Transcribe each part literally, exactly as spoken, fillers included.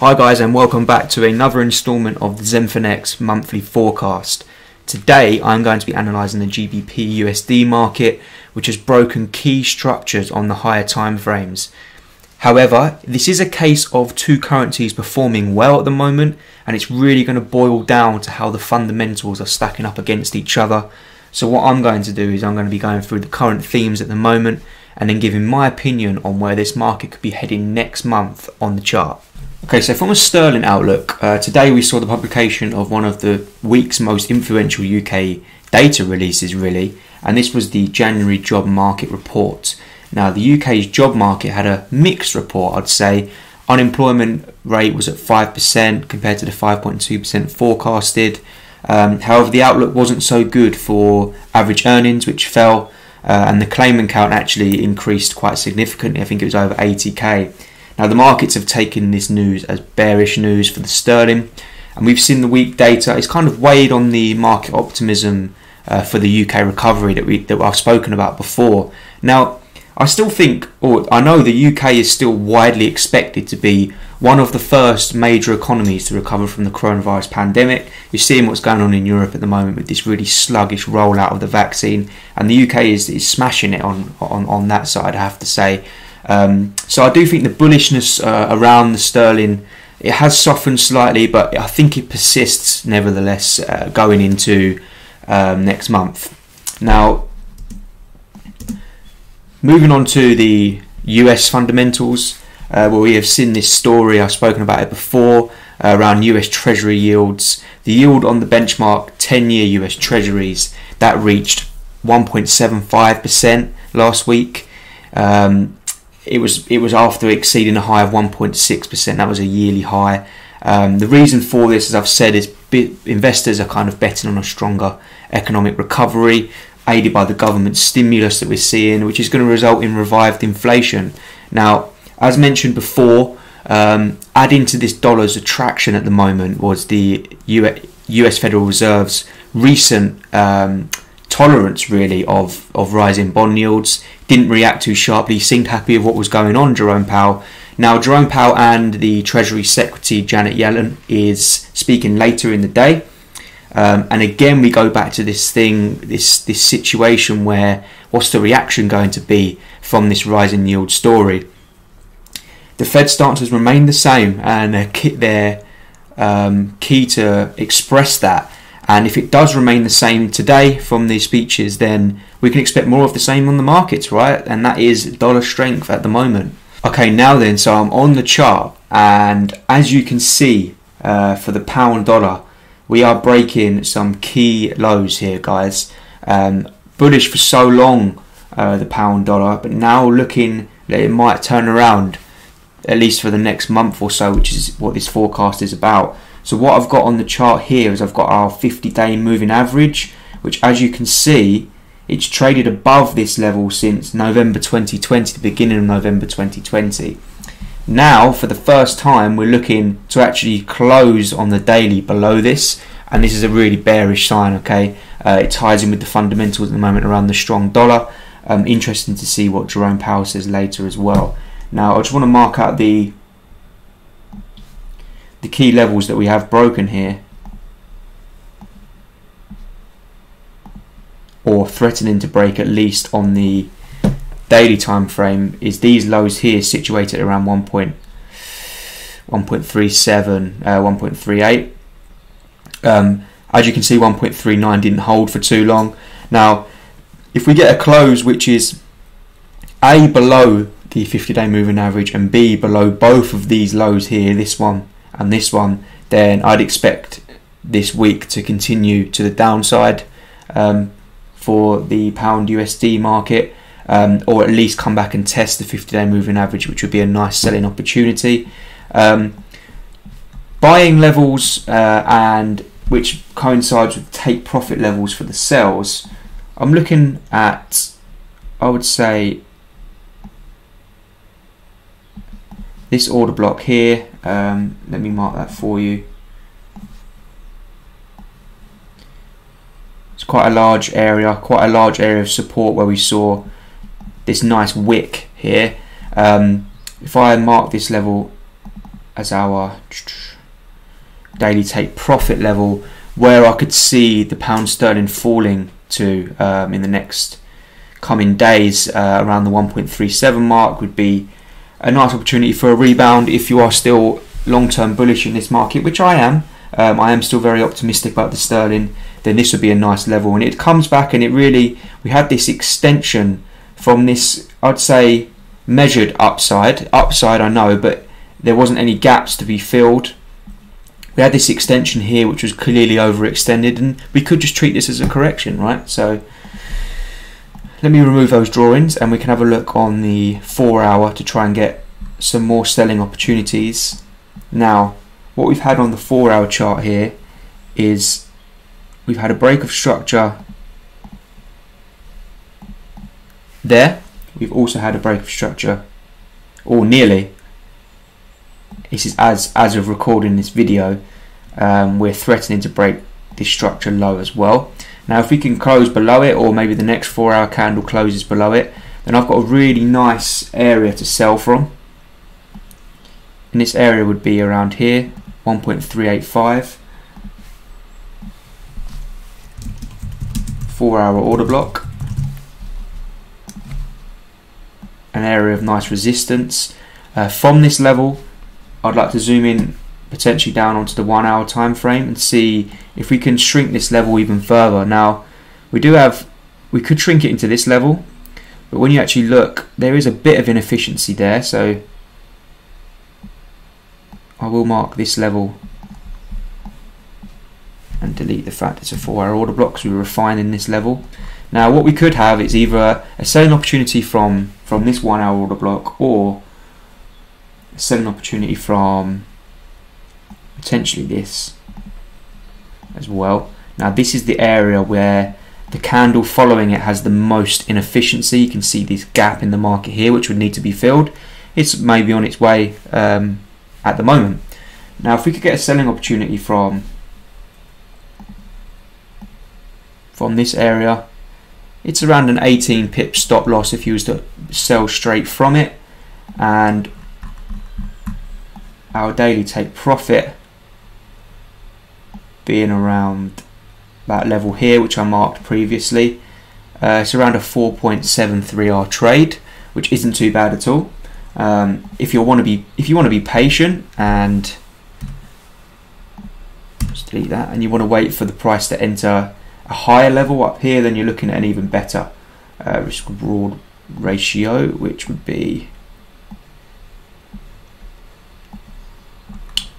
Hi guys, and welcome back to another installment of the Zenfinex monthly forecast. Today I'm going to be analysing the G B P U S D market, which has broken key structures on the higher time frames. However, this is a case of two currencies performing well at the moment, and it's really going to boil down to how the fundamentals are stacking up against each other. So what I'm going to do is I'm going to be going through the current themes at the moment and then giving my opinion on where this market could be heading next month on the chart. Okay, so from a sterling outlook, uh, today we saw the publication of one of the week's most influential U K data releases really, and this was the January job market report. Now the U K's job market had a mixed report, I'd say. Unemployment rate was at five percent compared to the five point two percent forecasted. Um, however, the outlook wasn't so good for average earnings, which fell, uh, and the claimant count actually increased quite significantly. I think it was over eighty K. Now the markets have taken this news as bearish news for the sterling, and we've seen the weak data. It's kind of weighed on the market optimism uh, for the U K recovery that we that I've spoken about before. Now I still think, or I know, the U K is still widely expected to be one of the first major economies to recover from the coronavirus pandemic. You're seeing what's going on in Europe at the moment with this really sluggish rollout of the vaccine, and the U K is is smashing it on on on that side, I have to say. Um, so I do think the bullishness uh, around the sterling, it has softened slightly, but I think it persists nevertheless uh, going into um, next month. Now moving on to the U S fundamentals, uh, where we have seen this story, I've spoken about it before, uh, around U S Treasury yields. The yield on the benchmark ten year U S Treasuries, that reached one point seven five percent last week. Um, It was it was after exceeding a high of one point six percent. That was a yearly high. Um, the reason for this, as I've said, is investors are kind of betting on a stronger economic recovery, aided by the government stimulus that we're seeing, which is going to result in revived inflation. Now, as mentioned before, um, adding to this dollar's attraction at the moment was the U S Federal Reserve's recent Um, tolerance really of of rising bond yields. Didn't react too sharply, seemed happy with what was going on, Jerome Powell. Now Jerome Powell and the Treasury Secretary Janet Yellen is speaking later in the day, um, and again we go back to this thing this this situation where what's the reaction going to be from this rising yield story. The Fed stance has remained the same, and they're key, they're, um, key to express that. And if it does remain the same today from these speeches, then we can expect more of the same on the markets, right? And that is dollar strength at the moment. Okay, now then, so I'm on the chart, and as you can see, uh, for the pound dollar, we are breaking some key lows here, guys. Um, bullish for so long, uh, the pound dollar, but now looking that it might turn around, at least for the next month or so, which is what this forecast is about. So what I've got on the chart here is I've got our fifty day moving average, which as you can see, it's traded above this level since November twenty twenty, the beginning of November twenty twenty. Now, for the first time, we're looking to actually close on the daily below this, and this is a really bearish sign, okay? Uh, it ties in with the fundamentals at the moment around the strong dollar. Um, interesting to see what Jerome Powell says later as well. Now, I just want to mark out the the key levels that we have broken here, or threatening to break at least on the daily time frame, is these lows here situated around one point three seven, one point three eight. Um, as you can see, one point three nine didn't hold for too long. Now if we get a close which is A, below the fifty day moving average, and B, below both of these lows here, this one and this one, then I'd expect this week to continue to the downside um, for the pound U S D market, um, or at least come back and test the fifty day moving average, which would be a nice selling opportunity. Um, buying levels, uh, and which coincides with take profit levels for the sells, I'm looking at, I would say, this order block here. Um, let me mark that for you. It's quite a large area, quite a large area of support where we saw this nice wick here. Um, if I mark this level as our daily take profit level, where I could see the pound sterling falling to um, in the next coming days. Uh, around the one point three seven mark would be a nice opportunity for a rebound if you are still long-term bullish in this market, which I am. Um, I am still very optimistic about the sterling. Then this would be a nice level, and it comes back, and it really, we had this extension from this, I'd say, measured upside. Upside, I know, but there wasn't any gaps to be filled. We had this extension here, which was clearly overextended, and we could just treat this as a correction, right? So let me remove those drawings, and we can have a look on the four hour to try and get some more selling opportunities. Now, what we've had on the four hour chart here is we've had a break of structure there. We've also had a break of structure, or nearly. This is as as of recording this video. Um, we're threatening to break this structure low as well. Now, if we can close below it, or maybe the next four hour candle closes below it, then I've got a really nice area to sell from. And this area would be around here, one point three eight five. four hour order block. An area of nice resistance. Uh, from this level, I'd like to zoom in potentially down onto the one hour time frame and see if we can shrink this level even further. Now, we do have, we could shrink it into this level, but when you actually look, there is a bit of inefficiency there, so I will mark this level and delete the fact it's a four hour order block, so we're refining this level. Now, what we could have is either a selling opportunity from, from this one hour order block, or a selling opportunity from potentially this as well. Now, this is the area where the candle following it has the most inefficiency. You can see this gap in the market here, which would need to be filled. It's maybe on its way um, at the moment. Now, if we could get a selling opportunity from from this area, it's around an eighteen pip stop loss if you was to sell straight from it, and our daily take profit being around that level here, which I marked previously. Uh, it's around a four point seven three R trade, which isn't too bad at all. Um, if you want to be, if you want to be patient, and just delete that, and you want to wait for the price to enter a higher level up here, then you're looking at an even better uh, risk reward ratio, which would be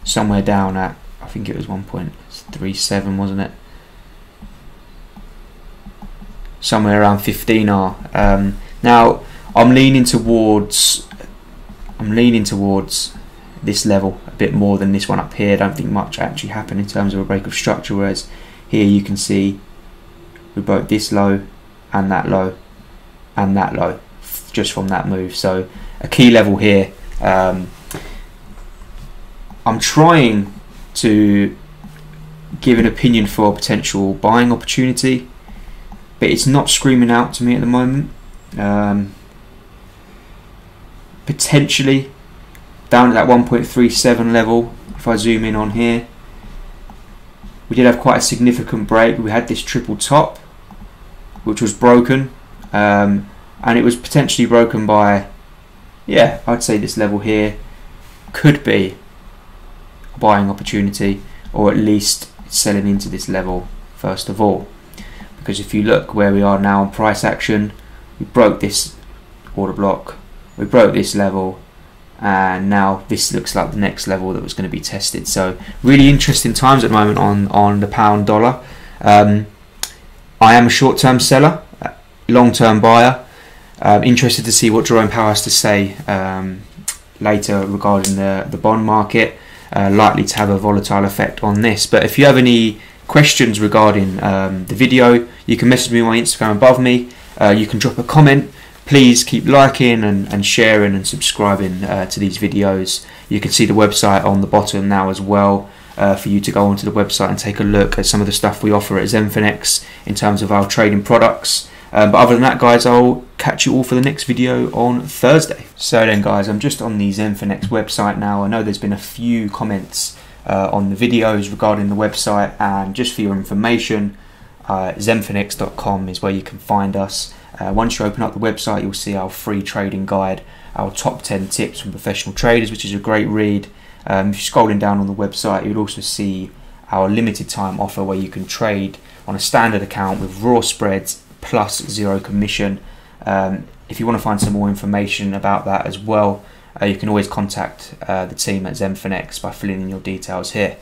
somewhere down at, I think it was one point three seven, wasn't it? Somewhere around fifteen R. Um, now, I'm leaning towards, I'm leaning towards this level a bit more than this one up here. I don't think much actually happened in terms of a break of structure, whereas here you can see we broke this low and that low and that low just from that move. So a key level here. Um, I'm trying to give an opinion for a potential buying opportunity, but it's not screaming out to me at the moment. Um, potentially down at that one point three seven level, if I zoom in on here, we did have quite a significant break. We had this triple top, which was broken, um, and it was potentially broken by, yeah, I'd say this level here could be a buying opportunity, or at least selling into this level first of all, because if you look where we are now on price action, we broke this order block, we broke this level, and now this looks like the next level that was going to be tested. So really interesting times at the moment on on the pound dollar. um, I am a short-term seller, long-term buyer. I'm interested to see what Jerome Powell has to say um, later regarding the, the bond market. Uh, likely to have a volatile effect on this. But if you have any questions regarding um, the video, you can message me on my Instagram above me. Uh, you can drop a comment. Please keep liking and, and sharing and subscribing uh, to these videos. You can see the website on the bottom now as well, uh, for you to go onto the website and take a look at some of the stuff we offer at Zenfinex in terms of our trading products. Um, but other than that, guys, I'll catch you all for the next video on Thursday. So then, guys, I'm just on the Zenfinex website now. I know there's been a few comments uh, on the videos regarding the website, and just for your information, uh, Zenfinex dot com is where you can find us. Uh, once you open up the website, you'll see our free trading guide, our top ten tips from professional traders, which is a great read. Um, if you're scrolling down on the website, you'll also see our limited time offer where you can trade on a standard account with raw spreads plus zero commission. Um, if you want to find some more information about that as well, uh, you can always contact uh, the team at Zenfinex by filling in your details here.